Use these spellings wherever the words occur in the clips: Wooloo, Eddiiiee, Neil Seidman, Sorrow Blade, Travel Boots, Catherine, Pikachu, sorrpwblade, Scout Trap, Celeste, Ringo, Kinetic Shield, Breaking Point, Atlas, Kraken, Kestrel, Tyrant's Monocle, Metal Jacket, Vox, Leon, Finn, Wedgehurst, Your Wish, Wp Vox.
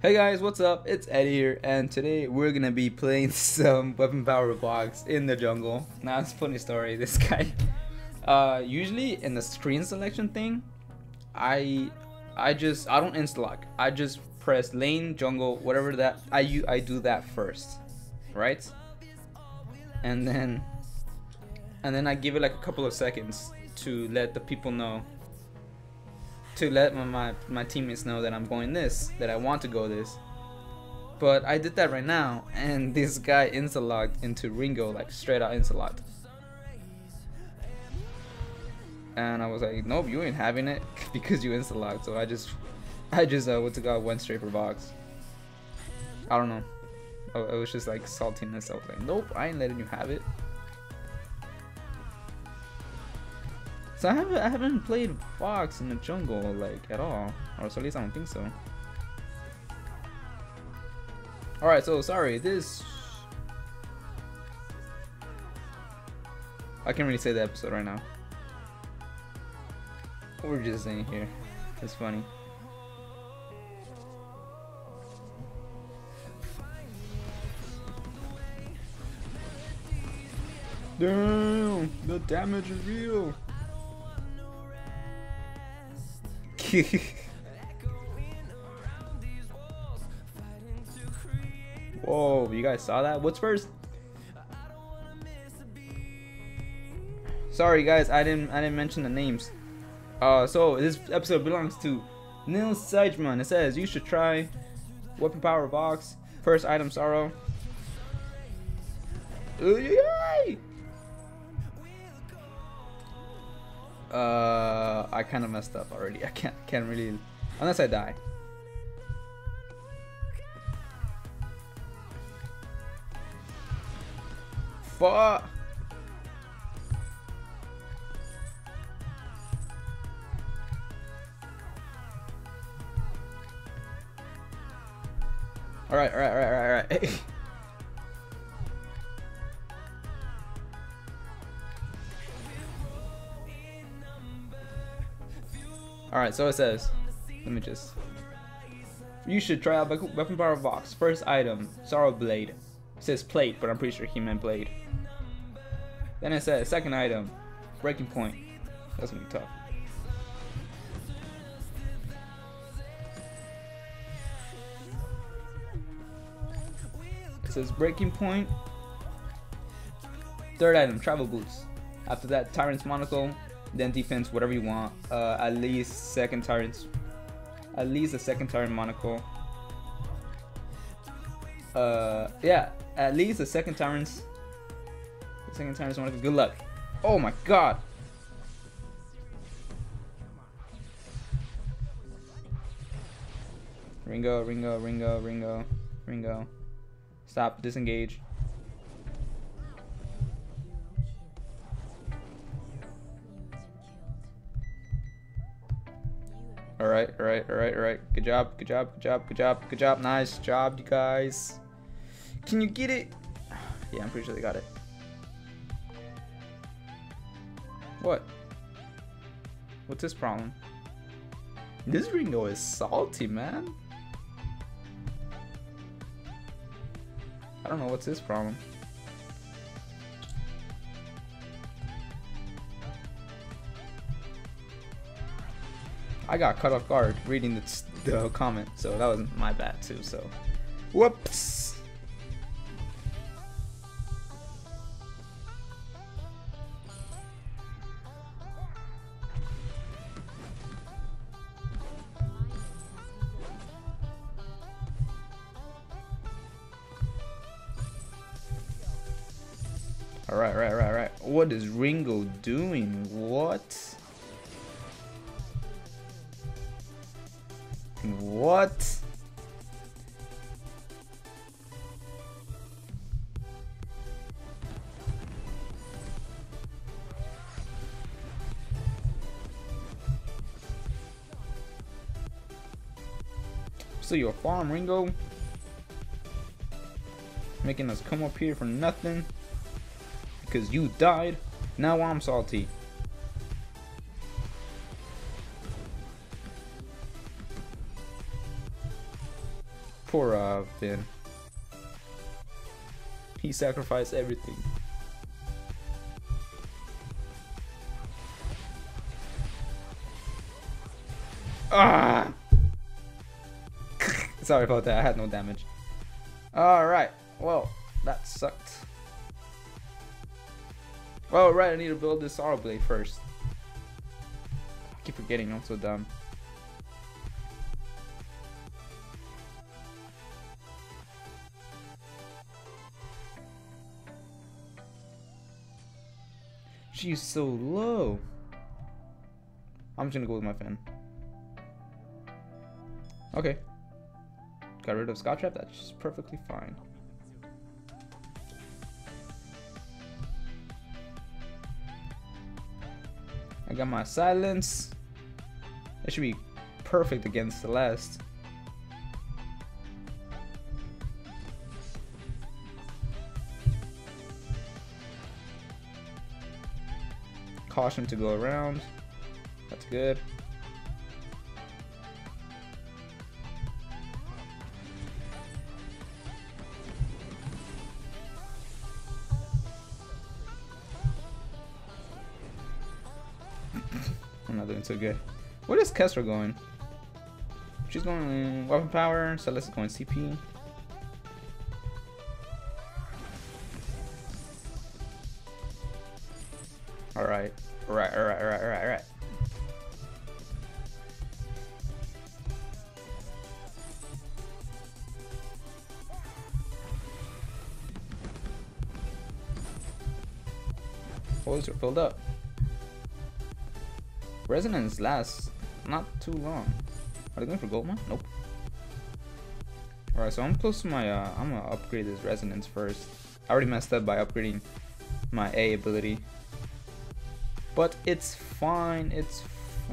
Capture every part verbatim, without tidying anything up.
Hey guys, what's up? It's Eddie here, and today we're gonna be playing some weapon power Vox in the jungle. Now it's a funny story, this guy. Uh, usually in the screen selection thing, I I just, I don't insta-lock. I just press lane, jungle, whatever that, I, I do that first, right? And then, and then I give it like a couple of seconds to let the people know to let my, my my teammates know that I'm going this, that I want to go this. But I did that right now, and this guy insta-locked into Ringo, like straight out insta-locked. And I was like, nope, you ain't having it because you insta-locked. So I just, I just uh, went to God, went straight for Vox. I don't know. I, I was just like saltiness. I was like, nope, I ain't letting you have it. So I haven't, I haven't played Vox in the jungle, like, at all. Or so at least I don't think so. Alright, so sorry, this... I can't really say the episode right now. We're just saying here. It's funny. Damn! The damage is real! Whoa, you guys saw that? What's first? Sorry guys, I didn't I didn't mention the names. Uh so this episode belongs to Neil Seidman. It says you should try weapon power Vox. First item Sorrow. Uh, I kind of messed up already. I can't, can't really, unless I die. Fuck. All right, all right, all right, all right, all right. Alright, so it says, let me just, you should try out weapon power Vox. First item, Sorrow Blade. It says plate, but I'm pretty sure he meant blade. Then it says, second item, Breaking Point. That's gonna be tough. It says Breaking Point. Third item, Travel Boots. After that, Tyrant's Monocle. Then defense, whatever you want. Uh, at least second Tyrant's, at least a second Tyrant Monocle. Uh, yeah, at least a second Tyrant's, the second Tyrant's Monocle. Good luck. Oh my God. Ringo, Ringo, Ringo, Ringo, Ringo. Stop. Disengage. Alright, alright, alright, alright. Good job, good job, good job, good job, good job. Nice job, you guys. Can you get it? Yeah, I'm pretty sure they got it. What? What's this problem? This Ringo is salty, man. I don't know what's his problem. I got caught off guard reading the, the comment, so that was my bad too, so. Whoops! Alright, right, right, right. What is Ringo doing? What? What? So you're a farm, Ringo, making us come up here for nothing because you died. Now I'm salty. Poor uh, Finn. He sacrificed everything. Ah! Sorry about that, I had no damage. Alright, well, that sucked. Oh, right, I need to build this Sorrow Blade first. I keep forgetting, I'm so dumb. She's so low. I'm just gonna go with my Finn. Okay. Got rid of Scout Trap, that's perfectly fine. I got my silence. That should be perfect against Celeste. Caution to go around. That's good. I'm not doing so good. Where is Kestrel going? She's going weapon power, Celeste is going C P. Alright, alright, alright, alright, alright, alright. Holes are filled up. Resonance lasts not too long. Are they going for gold mine? Nope. Alright, so I'm close to my, uh, I'm gonna upgrade this resonance first. I already messed up by upgrading my A ability. But it's fine, it's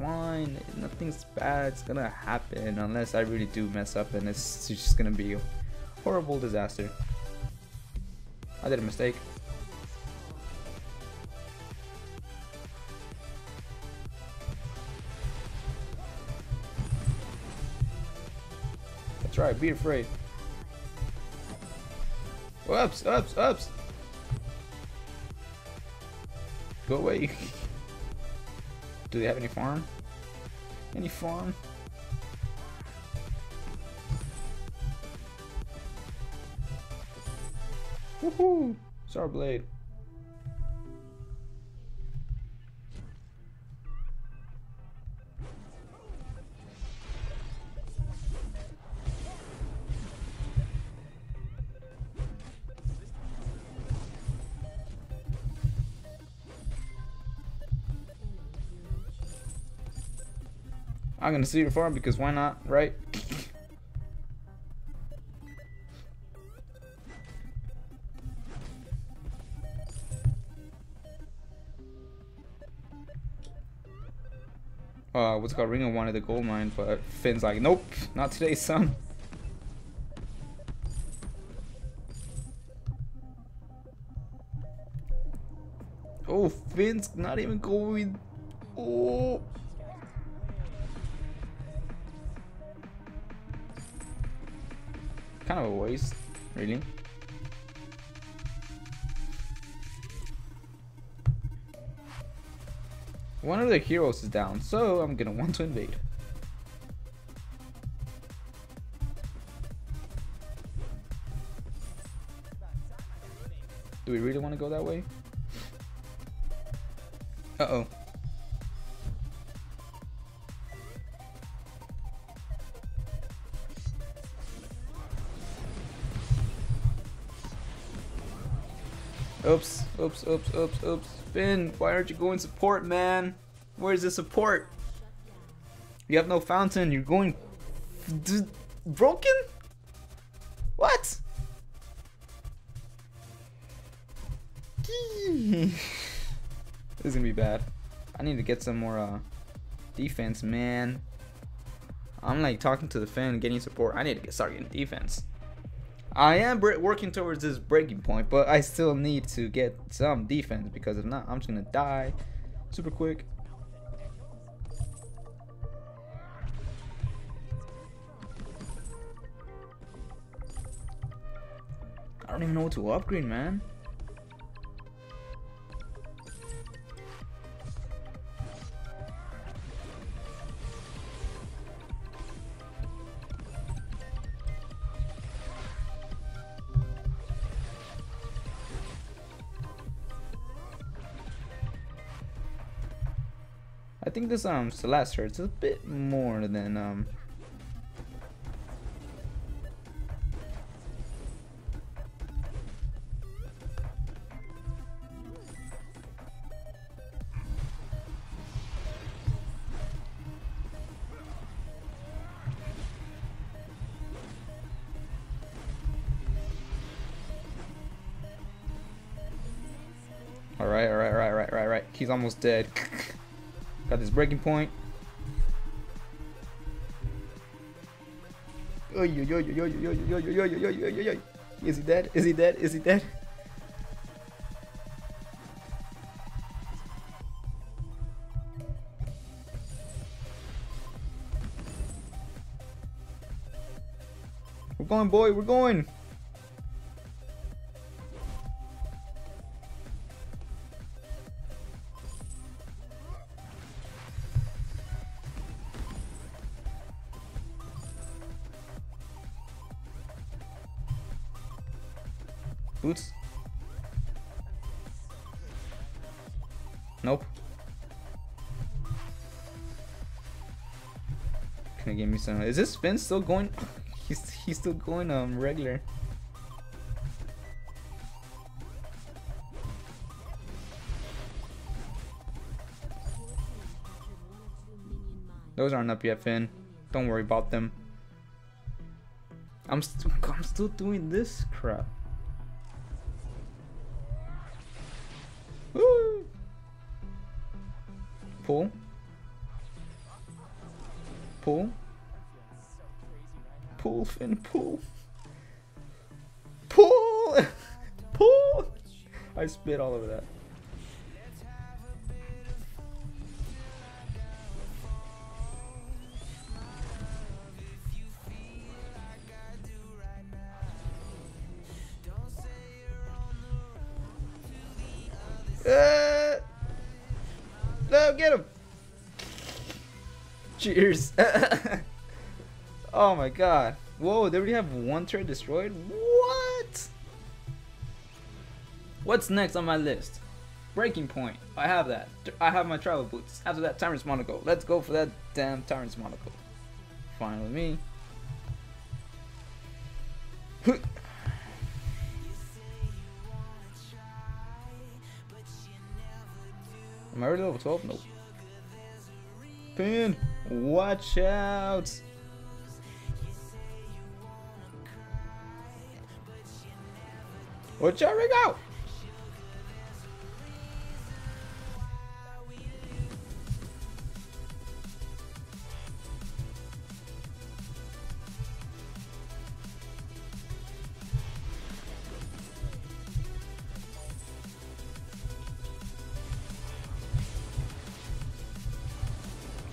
fine. Nothing's bad, it's gonna happen. Unless I really do mess up and it's just gonna be a horrible disaster. I did a mistake. Try, be afraid. Ups, ups, ups. Go away. Do they have any farm? Any farm? Woohoo! Sorrow Blade. I'm gonna see your farm because why not, right? Uh, what's it called? Ringo wanted the gold mine, but Finn's like, nope, not today, son. Oh, Finn's not even going. Oh. Kind of a waste, really. One of the heroes is down, so I'm gonna want to invade. Do we really want to go that way? Uh-oh. Oops, oops, oops, oops, oops. Finn, why aren't you going support, man? Where's the support? You have no fountain, you're going d broken? What? This is gonna be bad. I need to get some more uh, defense, man. I'm like talking to the Finn, getting support. I need to get start getting defense. I am working towards this breaking point, but I still need to get some defense because if not, I'm just gonna die super quick. don't even know what to upgrade, man. I think this um Celeste hurts a bit more than um Alright, alright, alright, alright, right, right. He's almost dead. Got this breaking point. Is he dead? Is he dead? Is he dead? Is he dead? We're going, boy. We're going. Boots? Nope. Can you give me some? Is this Finn still going? he's he's still going um regular. Those aren't up yet, Finn. Don't worry about them. I'm still I'm still doing this crap. Pull. Pull. Pull, Finn, pull. Pull! Pull! I spit all over that. Get him! Cheers! Oh my god. Whoa, they already have one turret destroyed? What? What's next on my list? Breaking Point. I have that. I have my Travel Boots. After that, Tyrant's Monocle. Let's go for that damn Tyrant's Monocle. Fine with me. Am I already level twelve? Nope. Finn, watch out! Watch out, Ringo!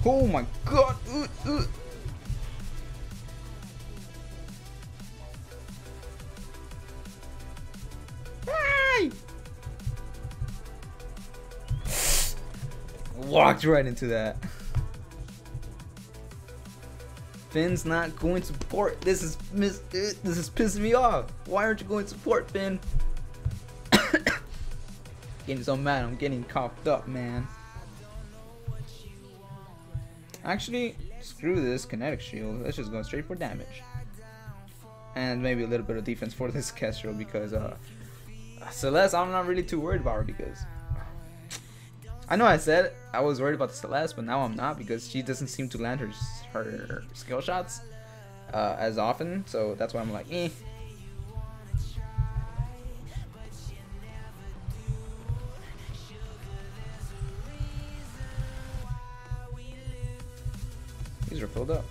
Oh my god! Ooh, ooh. Hey! Walked right into that. Finn's not going to port. This is mis this is pissing me off. Why aren't you going to port, Finn? Getting so mad. I'm getting coughed up, man. Actually, screw this Kinetic Shield. Let's just go straight for damage. And maybe a little bit of defense for this Kestrel because uh, Celeste, I'm not really too worried about her because... I know I said I was worried about the Celeste, but now I'm not because she doesn't seem to land her, her skill shots uh, as often. So that's why I'm like, eh. These are filled up.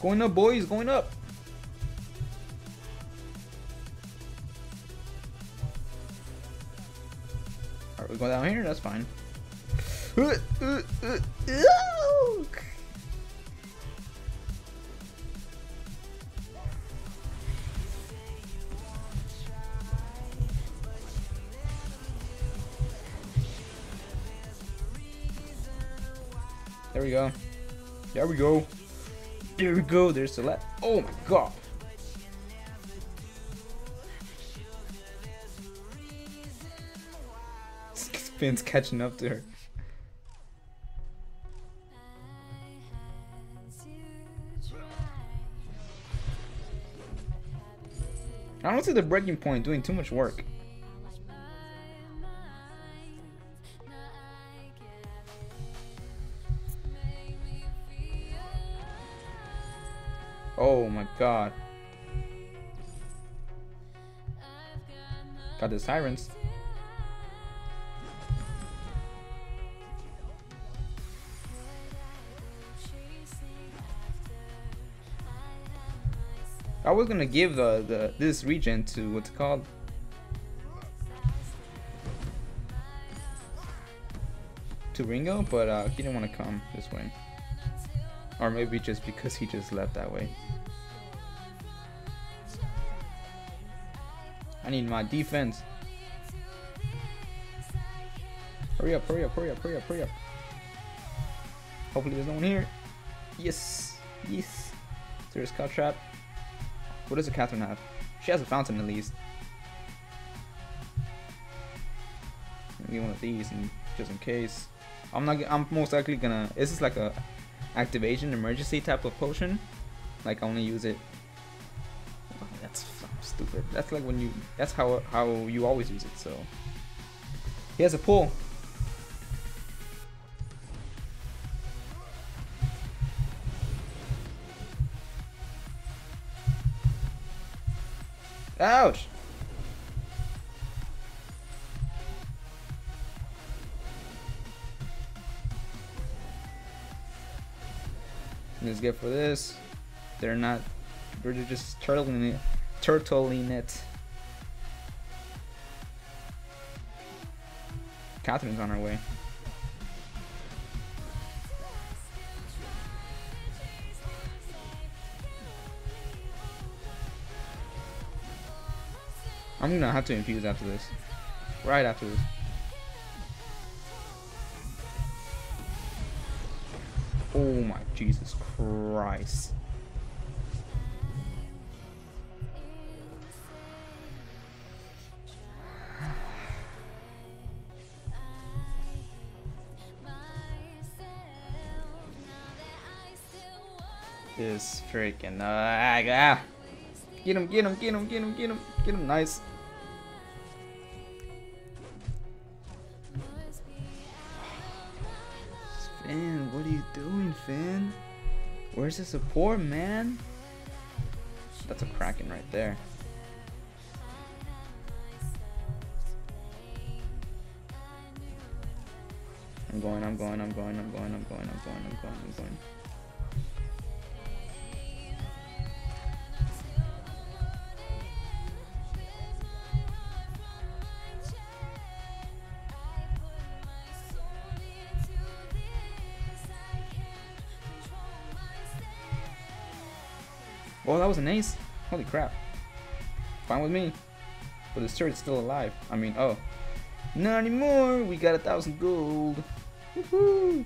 Going up, boys, going up. Alright, we go down here, that's fine. Uh, uh, uh, uh. There we go. There we go. There we go. There's Celeste. Oh my god. Finn's catching up to her. I don't see the breaking point doing too much work. Oh my god. Got the sirens. I was gonna give the, the this regen to what's it called? To Ringo, but uh, he didn't want to come this way. Or maybe just because he just left that way. I need my defense. Hurry up, hurry up, hurry up, hurry up, hurry up. Hopefully there's no one here. Yes, yes. There's Scout Trap. What does a Catherine have? She has a fountain at least. I'll get one of these, and just in case. I'm not. I'm most likely gonna. This is like a activation emergency type of potion. Like I only use it. Oh, that's stupid. That's like when you. That's how how you always use it. So he has a pull. Ouch! Let's get for this. They're not. We're just turtling it. Turtling it. Catherine's on her way. I'm gonna have to infuse after this. Right after this. Oh my Jesus Christ. This freaking uh, get him, get him, get him, get him, get him, get him, nice. Finn, what are you doing, Finn? Where's the support, man? That's a Kraken right there. I'm going, I'm going, I'm going, I'm going, I'm going, I'm going, I'm going, I'm going. Oh, that was an ace. Holy crap. Fine with me. But this turret's still alive. I mean, oh. Not anymore. We got a thousand gold. Woohoo.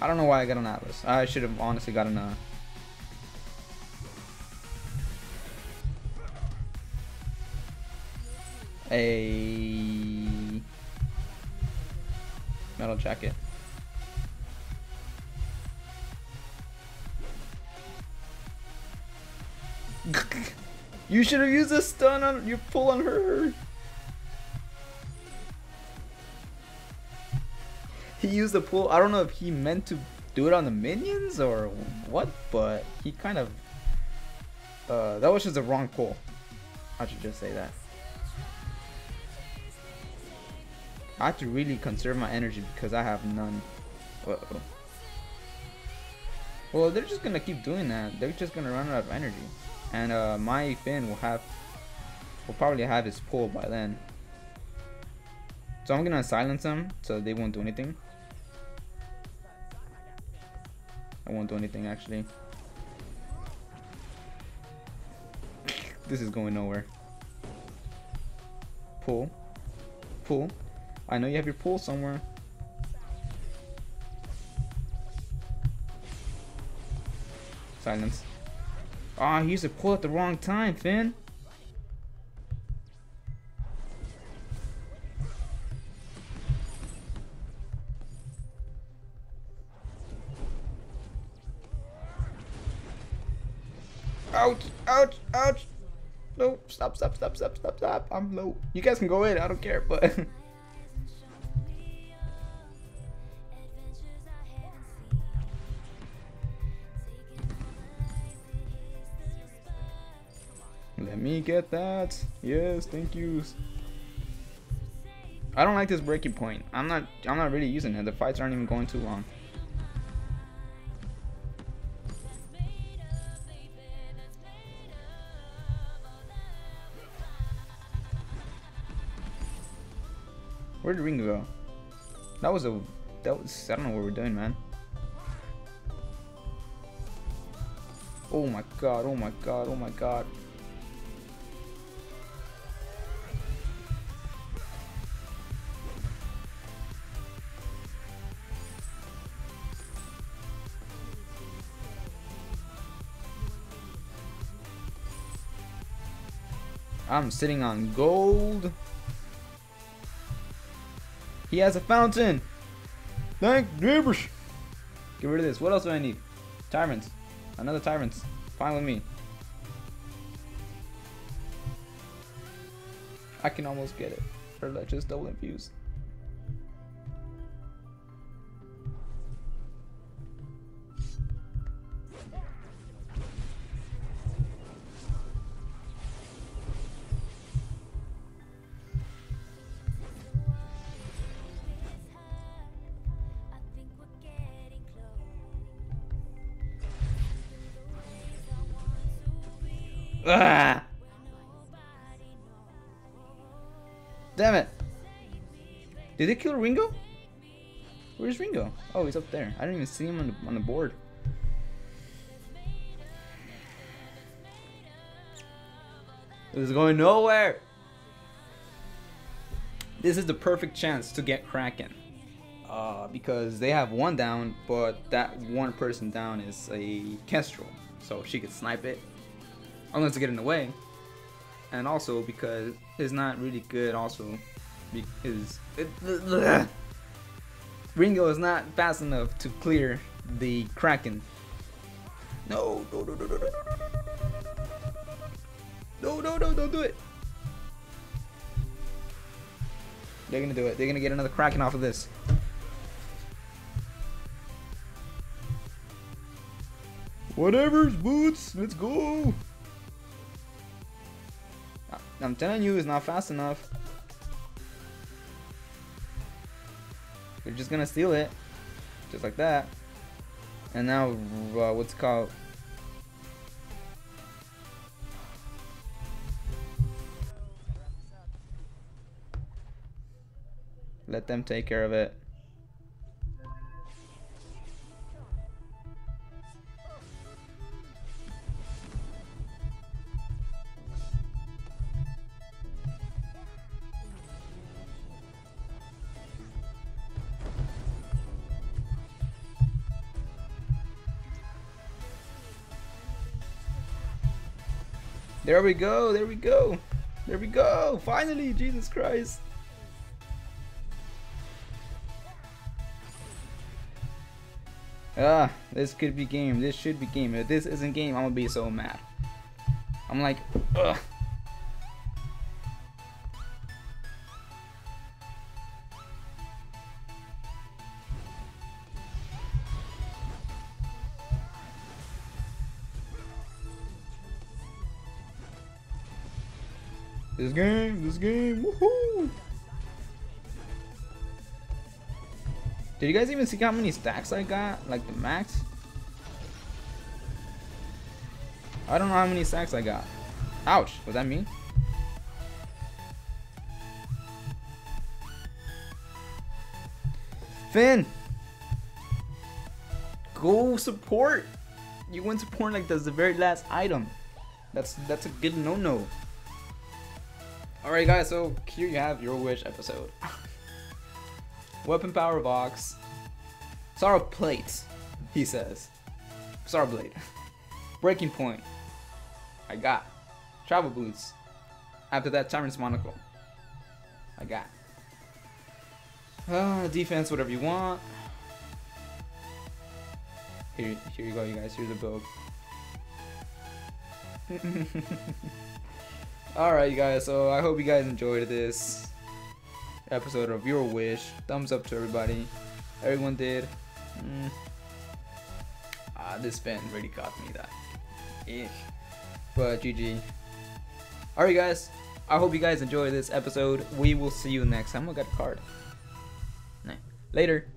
I don't know why I got an Atlas. I should have honestly gotten a... a metal jacket. You should have used a stun on your pull on her. He used the pull. I don't know if he meant to do it on the minions or what, but he kind of uh, that was just the wrong pull. I should just say that. I have to really conserve my energy because I have none. Uh-oh. Well, they're just gonna keep doing that. They're just gonna run out of energy, and uh, my Finn will have, will probably have his pull by then. So I'm gonna silence them so they won't do anything. I won't do anything actually. This is going nowhere. Pull. Pull. I know you have your pull somewhere. Silence. Ah, oh, he used to pull at the wrong time, Finn. Ouch, ouch, ouch. No, stop, stop, stop, stop, stop, stop. I'm low. You guys can go in, I don't care, but. Let me get that. Yes, thank you. I don't like this breaking point. I'm not, I'm not really using it. The fights aren't even going too long. Where did Ringo go? That was a, that was, I don't know what we're doing, man. Oh my god, oh my god, oh my god. I'm sitting on gold. He has a fountain. Thank neighbors. Get rid of this. What else do I need? Tyrants. Another tyrants. Fine with me. I can almost get it. Or let's just double infuse. Ugh. Damn it. Did they kill Ringo? Where's Ringo? Oh, he's up there. I didn't even see him on the, on the board. It was going nowhere. This is the perfect chance to get Kraken. Uh, because they have one down, but that one person down is a Kestrel. So she could snipe it. Unless it's getting away, and also because it's not really good. Also, because it, uh, Ringo is not fast enough to clear the Kraken. No, no, no, no, no, no, no, no, no, don't do it. They're gonna do it. They're gonna get another Kraken off of this. Whatever's boots, let's go. I'm telling you, it's not fast enough. They're just gonna steal it, just like that. And now, uh, what's it called? Let them take care of it. There we go, there we go, there we go, finally, Jesus Christ. Ah, this could be game, this should be game. If this isn't game, I'm gonna be so mad. I'm like, ugh. This game, this game, woohoo! Did you guys even see how many stacks I got? Like the max? I don't know how many stacks I got. Ouch, was that me? Finn! Go support! You went support like that's the very last item. That's that's a good no-no. Alright guys, so here you have your wish episode. Weapon power box. Sorrow plate, he says. Sorrow blade. Breaking point. I got. Travel boots. After that, Tyrant's monocle. I got. Uh, defense, whatever you want. Here, here you go, you guys. Here's the build. Alright, you guys. So I hope you guys enjoyed this episode of Your Wish. Thumbs up to everybody. Everyone did. Mm. Ah, this fan really got me that. Eek. But G G. Alright, guys. I hope you guys enjoyed this episode. We will see you next time. I got a card. Nah. Later.